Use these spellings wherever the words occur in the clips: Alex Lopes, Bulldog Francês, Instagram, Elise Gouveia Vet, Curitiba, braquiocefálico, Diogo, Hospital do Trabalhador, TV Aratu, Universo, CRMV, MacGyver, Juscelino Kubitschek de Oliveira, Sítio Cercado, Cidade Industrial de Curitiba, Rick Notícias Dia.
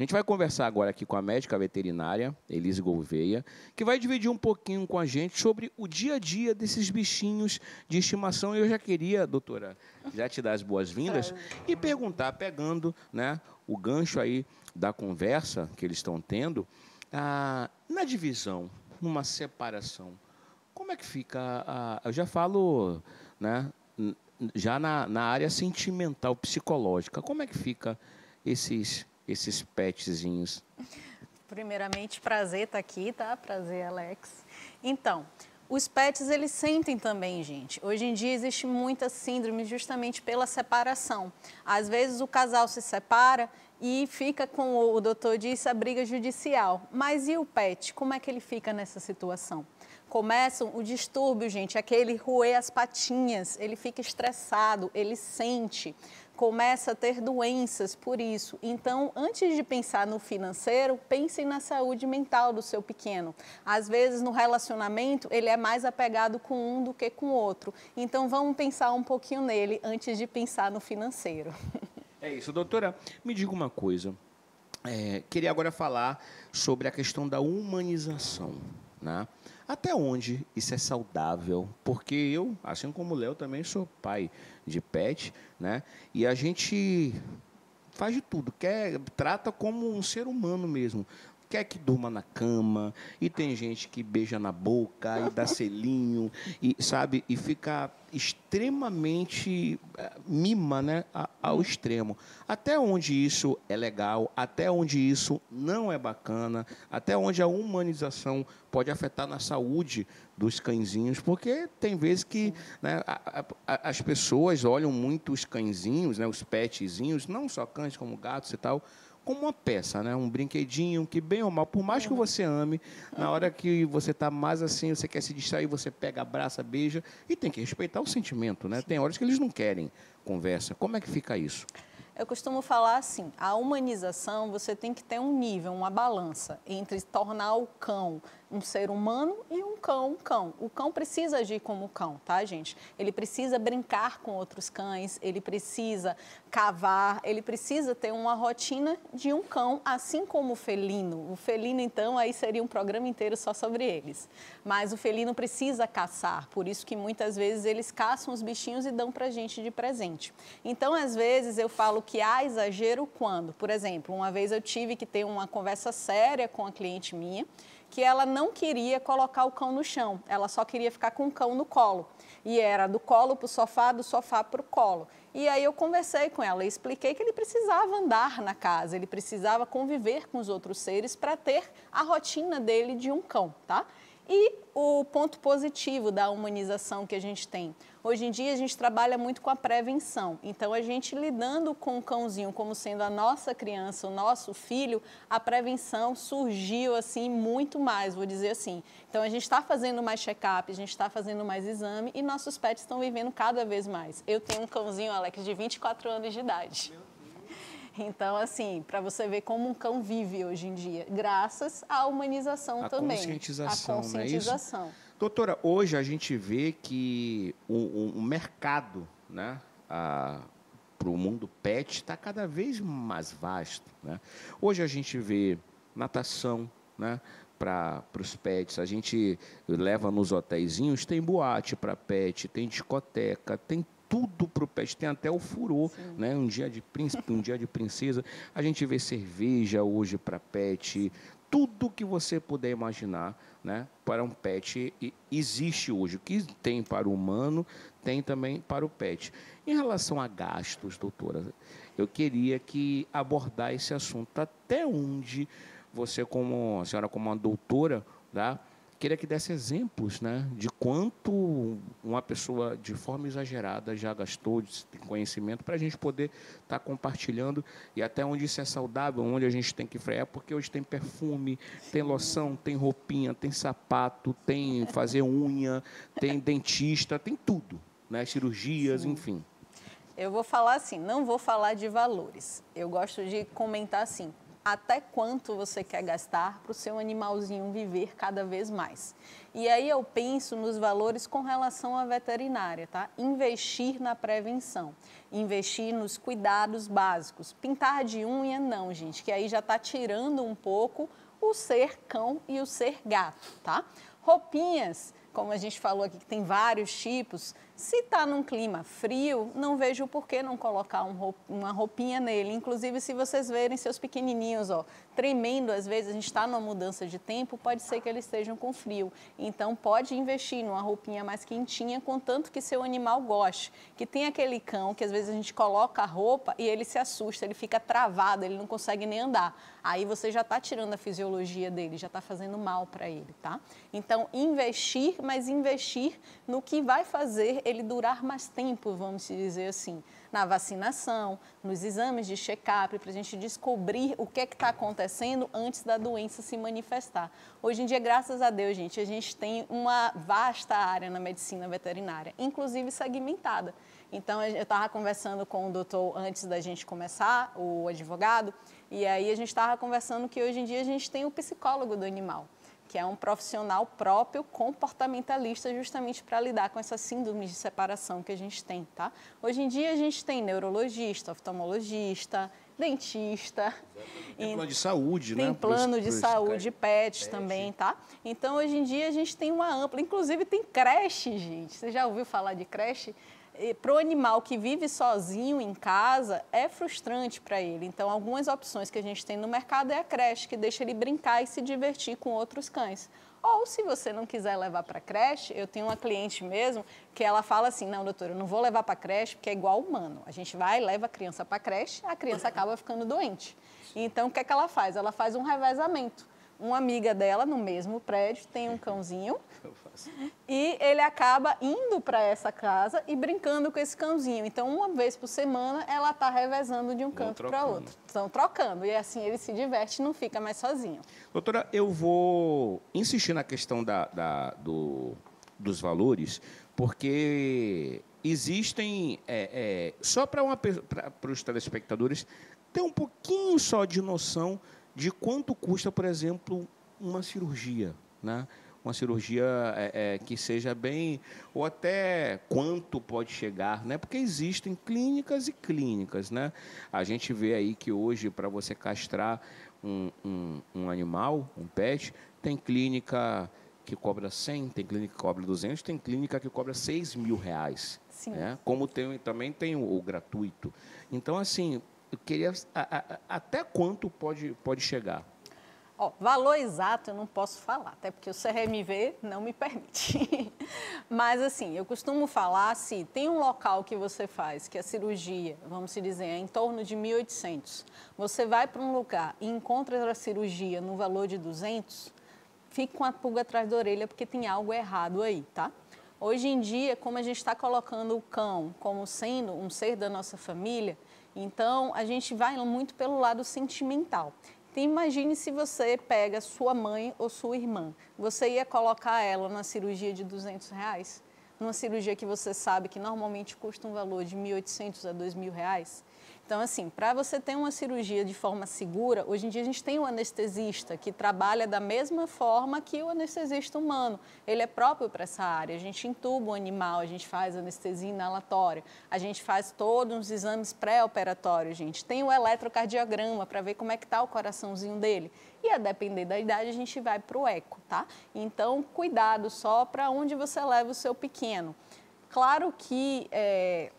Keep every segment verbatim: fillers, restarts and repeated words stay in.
A gente vai conversar agora aqui com a médica veterinária, Elise Gouveia, que vai dividir um pouquinho com a gente sobre o dia a dia desses bichinhos de estimação. Eu já queria, doutora, já te dar as boas-vindas e perguntar, pegando, né, o gancho aí da conversa que eles estão tendo, ah, na divisão, numa separação, como é que fica? Ah, eu já falo, né, já na, na área sentimental, psicológica, como é que fica esses... esses petzinhos? Primeiramente, prazer estar aqui, tá? Prazer, Alex. Então, os pets, eles sentem também, gente. Hoje em dia, existe muita síndrome justamente pela separação. Às vezes, o casal se separa e fica, como o doutor disse, a briga judicial. Mas e o pet? Como é que ele fica nessa situação? Começam o distúrbio, gente, aquele roer as patinhas, ele fica estressado, ele sente, começa a ter doenças por isso. Então, antes de pensar no financeiro, pensem na saúde mental do seu pequeno. Às vezes, no relacionamento, ele é mais apegado com um do que com o outro. Então, vamos pensar um pouquinho nele antes de pensar no financeiro. É isso, doutora. Me diga uma coisa. É, queria agora falar sobre a questão da humanização, né? Até onde isso é saudável? Porque eu, assim como o Léo, também sou pai de pet, né? E a gente faz de tudo, quer, trata como um ser humano mesmo. Quer que durma na cama, e tem gente que beija na boca, e dá selinho, e, sabe? E fica extremamente, mima, né? Ao extremo. Até onde isso é legal, até onde isso não é bacana, até onde a humanização pode afetar na saúde dos cãezinhos, porque tem vezes que, né, a, a, as pessoas olham muito os cãezinhos, né, os petzinhos, não só cães como gatos e tal, como uma peça, né? Um brinquedinho que, bem ou mal, por mais que você ame, na hora que você está mais assim, você quer se distrair, você pega, abraça, beija, e tem que respeitar o sentimento, né? Tem horas que eles não querem conversa. Como é que fica isso? Eu costumo falar assim, a humanização, você tem que ter um nível, uma balança entre tornar o cão um ser humano e um cão, um cão. O cão precisa agir como cão, tá, gente? Ele precisa brincar com outros cães, ele precisa cavar, ele precisa ter uma rotina de um cão, assim como o felino. O felino, então, aí seria um programa inteiro só sobre eles. Mas o felino precisa caçar, por isso que muitas vezes eles caçam os bichinhos e dão pra gente de presente. Então, às vezes, eu falo que há exagero quando, por exemplo, uma vez eu tive que ter uma conversa séria com uma cliente minha, que ela não queria colocar o cão no chão, ela só queria ficar com o cão no colo. E era do colo para o sofá, do sofá para o colo. E aí eu conversei com ela e expliquei que ele precisava andar na casa, ele precisava conviver com os outros seres para ter a rotina dele de um cão, tá? E o ponto positivo da humanização que a gente tem. Hoje em dia, a gente trabalha muito com a prevenção. Então, a gente lidando com o cãozinho como sendo a nossa criança, o nosso filho, a prevenção surgiu, assim, muito mais, vou dizer assim. Então, a gente está fazendo mais check-up, a gente está fazendo mais exame e nossos pets estão vivendo cada vez mais. Eu tenho um cãozinho, Alex, de vinte e quatro anos de idade. Então, assim, para você ver como um cão vive hoje em dia, graças à humanização a também. Conscientização, a conscientização, não é isso? Doutora, hoje a gente vê que o, o mercado, né, para o mundo pet está cada vez mais vasto, né? Hoje a gente vê natação, né, para os pets, a gente leva nos hotéisinhos, tem boate para pet, tem discoteca, tem tudo para o pet, tem até o furô, né? Um dia de príncipe, um dia de princesa. A gente vê cerveja hoje para pet, tudo que você puder imaginar, né, para um pet existe hoje. O que tem para o humano, tem também para o pet. Em relação a gastos, doutora, eu queria que abordar esse assunto. Até onde você, como a senhora, como uma doutora, tá? Queria que desse exemplos, né, de quanto uma pessoa, de forma exagerada, já gastou de conhecimento para a gente poder estar compartilhando e até onde isso é saudável, onde a gente tem que frear, porque hoje tem perfume, tem loção, tem roupinha, tem sapato, tem fazer unha, tem dentista, tem tudo, né, cirurgias, sim, enfim. Eu vou falar assim, não vou falar de valores. Eu gosto de comentar assim, até quanto você quer gastar para o seu animalzinho viver cada vez mais. E aí eu penso nos valores com relação à veterinária, tá? Investir na prevenção, investir nos cuidados básicos. Pintar de unha não, gente, que aí já está tirando um pouco o ser cão e o ser gato, tá? Roupinhas, como a gente falou aqui, que tem vários tipos. Se está num clima frio, não vejo por que não colocar um, uma roupinha nele. Inclusive, se vocês verem seus pequenininhos, ó, tremendo, às vezes a gente está numa mudança de tempo, pode ser que eles estejam com frio. Então, pode investir numa roupinha mais quentinha, contanto que seu animal goste. Que tem aquele cão que às vezes a gente coloca a roupa e ele se assusta, ele fica travado, ele não consegue nem andar. Aí você já está tirando a fisiologia dele, já está fazendo mal para ele, tá? Então, investir, mas investir no que vai fazer ele durar mais tempo, vamos dizer assim, na vacinação, nos exames de check-up, para a gente descobrir o que é que está acontecendo antes da doença se manifestar. Hoje em dia, graças a Deus, gente, a gente tem uma vasta área na medicina veterinária, inclusive segmentada. Então, eu estava conversando com o doutor antes da gente começar, o advogado, e aí a gente estava conversando que hoje em dia a gente tem o psicólogo do animal, que é um profissional próprio comportamentalista justamente para lidar com essas síndromes de separação que a gente tem, tá? Hoje em dia a gente tem neurologista, oftalmologista, dentista. Tem plano de saúde, né? Tem plano de saúde, pets também, tá? Então, hoje em dia a gente tem uma ampla, inclusive tem creche, gente. Você já ouviu falar de creche? Para o animal que vive sozinho em casa, é frustrante para ele. Então, algumas opções que a gente tem no mercado é a creche, que deixa ele brincar e se divertir com outros cães. Ou, se você não quiser levar para creche, eu tenho uma cliente mesmo que ela fala assim, não, doutora, eu não vou levar para creche porque é igual humano. A gente vai, leva a criança para creche, a criança acaba ficando doente. Então, o que é que ela faz? Ela faz um revezamento. Uma amiga dela, no mesmo prédio, tem um cãozinho e ele acaba indo para essa casa e brincando com esse cãozinho. Então, uma vez por semana, ela está revezando de um canto para outro. Estão trocando e assim ele se diverte e não fica mais sozinho. Doutora, eu vou insistir na questão da, da, do, dos valores, porque existem, é, é, só para os telespectadores, ter um pouquinho só de noção de quanto custa, por exemplo, uma cirurgia, né? Uma cirurgia é, é, que seja bem, ou até quanto pode chegar, né? Porque existem clínicas e clínicas, né? A gente vê aí que hoje, para você castrar um, um, um animal, um pet, tem clínica que cobra cem, tem clínica que cobra duzentos, tem clínica que cobra seis mil reais. Sim. Né? Como tem, também tem o, o gratuito. Então, assim, eu queria a, a, até quanto pode, pode chegar? Ó, valor exato eu não posso falar, até porque o C R M V não me permite. Mas, assim, eu costumo falar, se tem um local que você faz, que a cirurgia, vamos dizer, é em torno de mil e oitocentos, você vai para um lugar e encontra a cirurgia no valor de duzentos, fica com a pulga atrás da orelha, porque tem algo errado aí, tá? Hoje em dia, como a gente está colocando o cão como sendo um ser da nossa família, então, a gente vai muito pelo lado sentimental. Então, imagine se você pega sua mãe ou sua irmã. Você ia colocar ela numa cirurgia de duzentos reais? Numa cirurgia que você sabe que normalmente custa um valor de mil e oitocentos a dois mil reais? Então, assim, para você ter uma cirurgia de forma segura, hoje em dia a gente tem um anestesista que trabalha da mesma forma que o anestesista humano. Ele é próprio para essa área. A gente intuba o animal, a gente faz anestesia inalatória, a gente faz todos os exames pré-operatórios, gente. Tem o eletrocardiograma para ver como é que está o coraçãozinho dele. E a depender da idade, a gente vai para o eco, tá? Então, cuidado só para onde você leva o seu pequeno. Claro que é...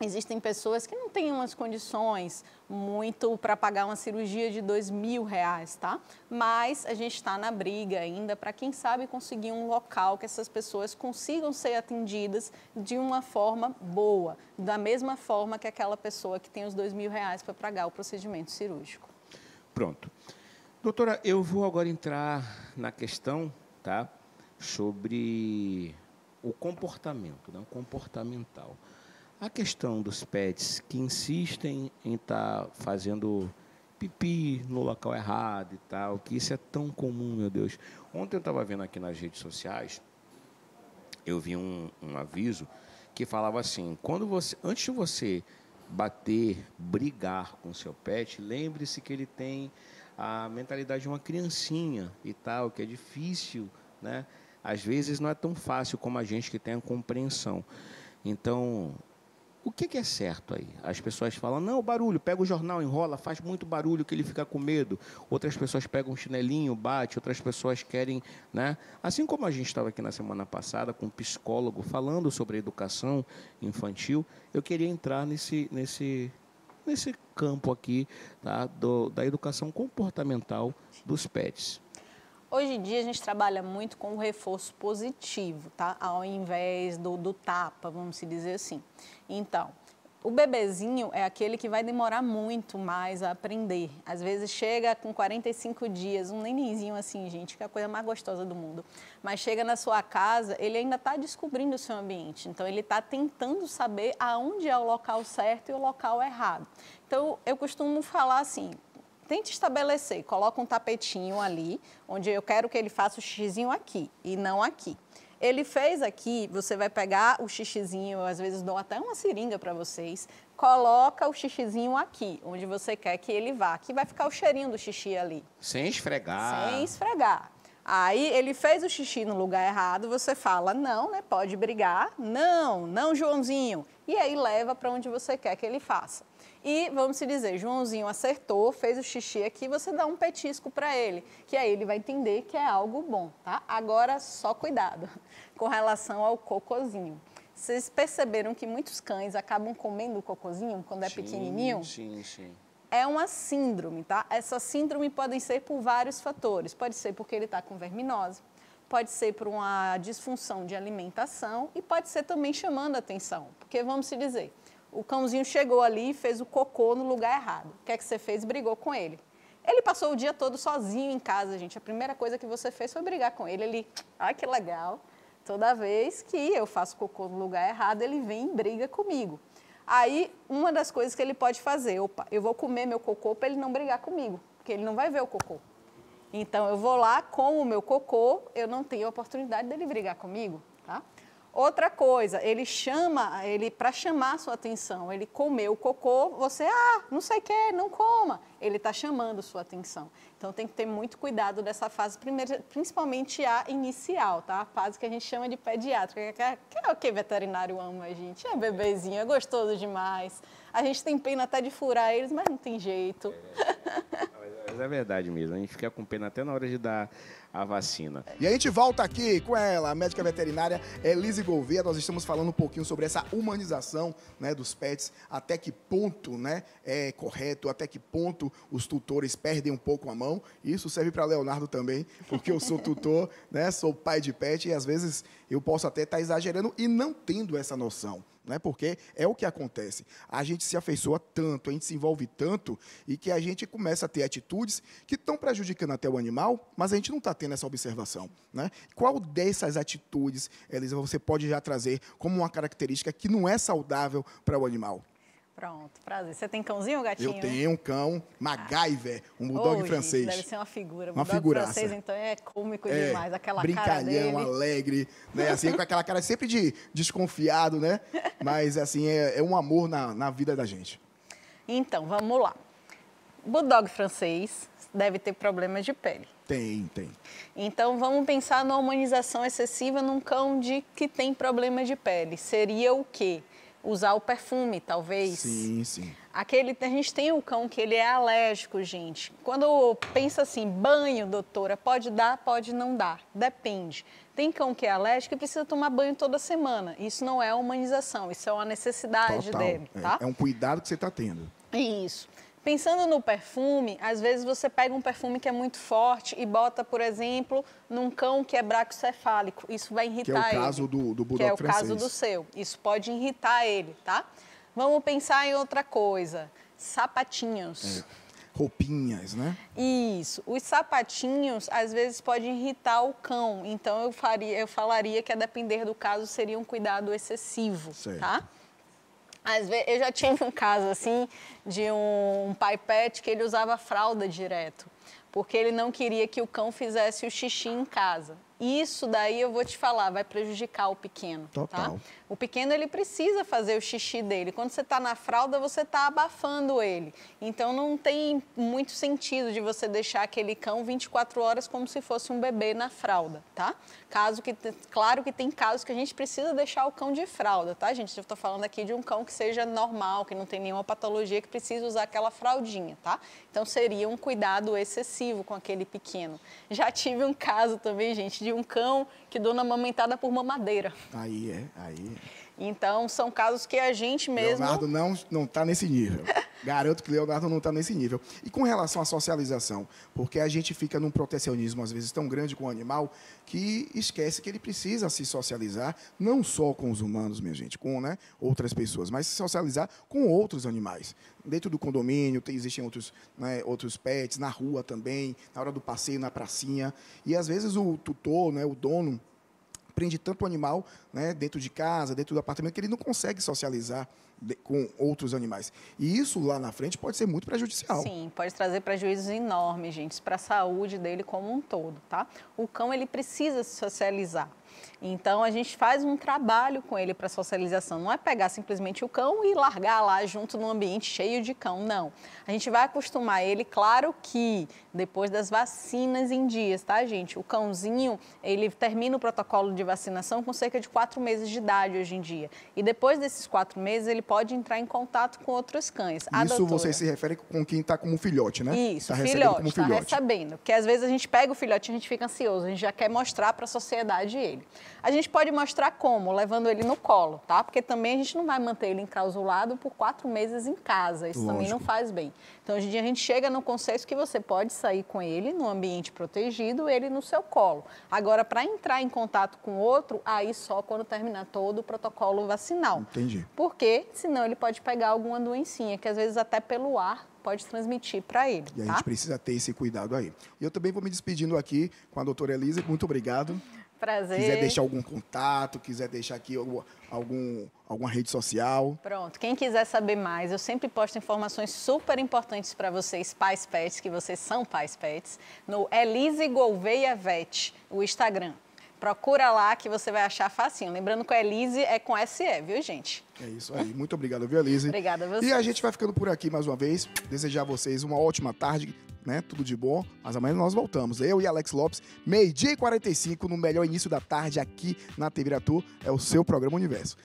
existem pessoas que não têm umas condições muito para pagar uma cirurgia de dois mil reais, tá? Mas a gente está na briga ainda para, quem sabe, conseguir um local que essas pessoas consigam ser atendidas de uma forma boa, da mesma forma que aquela pessoa que tem os dois mil reais para pagar o procedimento cirúrgico. Pronto. Doutora, eu vou agora entrar na questão, tá? Sobre o comportamento, né? O comportamental. A questão dos pets que insistem em estar tá fazendo pipi no local errado e tal, que isso é tão comum, meu Deus. Ontem eu estava vendo aqui nas redes sociais, eu vi um, um aviso que falava assim, quando você, antes de você bater, brigar com seu pet, lembre-se que ele tem a mentalidade de uma criancinha e tal, que é difícil, né? Às vezes não é tão fácil como a gente que tem a compreensão. Então, o que é certo aí? As pessoas falam, não, barulho, pega o jornal, enrola, faz muito barulho que ele fica com medo. Outras pessoas pegam um chinelinho, bate, outras pessoas querem, né? Assim como a gente estava aqui na semana passada com um psicólogo falando sobre educação infantil, eu queria entrar nesse... nesse nesse campo aqui, tá, do, da educação comportamental dos pets. Hoje em dia a gente trabalha muito com o reforço positivo, tá? Ao invés do, do tapa, vamos se dizer assim. Então, o bebezinho é aquele que vai demorar muito mais a aprender. Às vezes chega com quarenta e cinco dias, um nenenzinho assim, gente, que é a coisa mais gostosa do mundo. Mas chega na sua casa, ele ainda está descobrindo o seu ambiente. Então, ele está tentando saber aonde é o local certo e o local errado. Então, eu costumo falar assim, tente estabelecer, coloca um tapetinho ali, onde eu quero que ele faça o xizinho aqui e não aqui. Ele fez aqui, você vai pegar o xixizinho, eu às vezes dou até uma seringa para vocês, coloca o xixizinho aqui, onde você quer que ele vá. Aqui vai ficar o cheirinho do xixi ali. Sem esfregar. Sem esfregar. Aí ele fez o xixi no lugar errado, você fala, não, né? Pode brigar. Não, não, Joãozinho. E aí leva para onde você quer que ele faça. E vamos se dizer, Joãozinho acertou, fez o xixi aqui, você dá um petisco para ele, que aí ele vai entender que é algo bom, tá? Agora, só cuidado com relação ao cocôzinho. Vocês perceberam que muitos cães acabam comendo o cocôzinho quando é sim, pequenininho? Sim, sim. É uma síndrome, tá? Essa síndrome pode ser por vários fatores. Pode ser porque ele está com verminose, pode ser por uma disfunção de alimentação e pode ser também chamando a atenção. Porque, vamos se dizer, o cãozinho chegou ali e fez o cocô no lugar errado. O que é que você fez? Brigou com ele. Ele passou o dia todo sozinho em casa, gente. A primeira coisa que você fez foi brigar com ele. Ele, ah, que legal, toda vez que eu faço cocô no lugar errado, ele vem e briga comigo. Aí, uma das coisas que ele pode fazer, opa, eu vou comer meu cocô para ele não brigar comigo, porque ele não vai ver o cocô. Então, eu vou lá, como o meu cocô, eu não tenho a oportunidade dele brigar comigo, tá? Outra coisa, ele chama, ele para chamar a sua atenção, ele comeu o cocô, você, ah, não sei o que, não coma. Ele está chamando sua atenção. Então, tem que ter muito cuidado dessa fase, primeiro, principalmente a inicial, tá? A fase que a gente chama de pediátrica, que é, que é o que veterinário ama a gente. É bebezinho, é gostoso demais. A gente tem pena até de furar eles, mas não tem jeito. É, mas é verdade mesmo, a gente fica com pena até na hora de dar a vacina. E a gente volta aqui com ela, a médica veterinária Elise Gouveia. Nós estamos falando um pouquinho sobre essa humanização, né, dos pets, até que ponto, né, é correto, até que ponto os tutores perdem um pouco a mão. Isso serve para Leonardo também, porque eu sou tutor, né, sou pai de pet e às vezes eu posso até estar exagerando e não tendo essa noção, né, porque é o que acontece. A gente se afeiçoa tanto, a gente se envolve tanto e que a gente começa a ter atitudes que estão prejudicando até o animal, mas a gente não está tendo essa observação, né? Qual dessas atitudes, Elisa, você pode já trazer como uma característica que não é saudável para o animal? Pronto, prazer. Você tem cãozinho ou gatinho? Eu tenho um cão, MacGyver, um bulldog oh, francês. Gente, deve ser uma figura. Uma bulldog francês, então, é cômico é, demais. Aquela cara dele. Brincalhão, alegre, né? Assim, com aquela cara sempre de desconfiado, né? Mas, assim, é, é um amor na, na vida da gente. Então, vamos lá. Bulldog francês deve ter problemas de pele. Tem, tem. Então, vamos pensar na humanização excessiva num cão de, que tem problema de pele. Seria o quê? Usar o perfume, talvez. Sim, sim. Aquele, a gente tem um cão que ele é alérgico, gente. Quando pensa assim, banho, doutora, pode dar, pode não dar, depende. Tem cão que é alérgico e precisa tomar banho toda semana. Isso não é humanização, isso é uma necessidade Total. dele, tá? É, é um cuidado que você está tendo. Isso. Pensando no perfume, às vezes você pega um perfume que é muito forte e bota, por exemplo, num cão que é braquiocefálico. Isso vai irritar ele. Que é o caso do, do bulldog francês. Que é o caso do seu. Isso pode irritar ele, tá? Vamos pensar em outra coisa. Sapatinhos. É. Roupinhas, né? Isso. Os sapatinhos, às vezes, podem irritar o cão. Então, eu, faria, eu falaria que, a depender do caso, seria um cuidado excessivo, certo, tá? Às vezes, eu já tive um caso, assim, de um pai pet que ele usava fralda direto. porque ele não queria que o cão fizesse o xixi em casa. Isso daí eu vou te falar, vai prejudicar o pequeno. Total. Tá? O pequeno, ele precisa fazer o xixi dele. Quando você está na fralda, você está abafando ele. Então, não tem muito sentido de você deixar aquele cão vinte e quatro horas como se fosse um bebê na fralda, tá? Caso que, claro que tem casos que a gente precisa deixar o cão de fralda, tá, gente? Eu estou falando aqui de um cão que seja normal, que não tem nenhuma patologia, que precisa usar aquela fraldinha, tá? Então, seria um cuidado excessivo com aquele pequeno. Já tive um caso também, gente, de de um cão que dou na amamentada por mamadeira. Aí é, aí é. Então, são casos que a gente mesmo... Leonardo não, não tá nesse nível. Garanto que Leonardo não tá nesse nível. E com relação à socialização, porque a gente fica num protecionismo, às vezes, tão grande com o animal, que esquece que ele precisa se socializar, não só com os humanos, minha gente, com né, outras pessoas, mas se socializar com outros animais. Dentro do condomínio, tem, existem outros, né, outros pets, na rua também, na hora do passeio, na pracinha. E, às vezes, o tutor, né, o dono, prende tanto o animal, né, dentro de casa, dentro do apartamento, que ele não consegue socializar de, com outros animais. E isso, lá na frente, pode ser muito prejudicial. Sim, pode trazer prejuízos enormes, gente, para a saúde dele como um todo, tá? O cão, ele precisa se socializar. Então, a gente faz um trabalho com ele para socialização. Não é pegar simplesmente o cão e largar lá junto num ambiente cheio de cão, não. A gente vai acostumar ele, claro que depois das vacinas em dias, tá, gente? O cãozinho, ele termina o protocolo de vacinação com cerca de quatro meses de idade hoje em dia. E depois desses quatro meses, ele pode entrar em contato com outros cães. A Isso doutora... você se refere com quem está como filhote, né? Isso, tá filhote, está recebendo. Porque às vezes a gente pega o filhote e a gente fica ansioso, a gente já quer mostrar para a sociedade ele. A gente pode mostrar como, levando ele no colo, tá? Porque também a gente não vai manter ele enclausulado por quatro meses em casa, isso Lógico. Também não faz bem. Então, hoje em dia, a gente chega no conceito que você pode sair com ele num ambiente protegido, ele no seu colo. Agora, para entrar em contato com outro, aí só quando terminar todo o protocolo vacinal. Entendi. Porque, senão, ele pode pegar alguma doencinha, que às vezes até pelo ar pode transmitir para ele, E tá? a gente precisa ter esse cuidado aí. E eu também vou me despedindo aqui com a doutora Elise, muito obrigado. Prazer. Quiser deixar algum contato, quiser deixar aqui algum, algum, alguma rede social. Pronto, quem quiser saber mais, eu sempre posto informações super importantes para vocês, pais pets, que vocês são pais pets, no Elise Gouveia Vet, o Instagram. Procura lá que você vai achar facinho. Lembrando que a Elise é com S E, viu, gente? É isso aí. Muito obrigado, viu, Elise? Obrigada a vocês. E a gente vai ficando por aqui mais uma vez. Desejar a vocês uma ótima tarde, né? Tudo de bom. Mas amanhã nós voltamos. Eu e Alex Lopes, meio-dia e quarenta e cinco, no melhor início da tarde aqui na T V Aratu. É o seu programa Universo.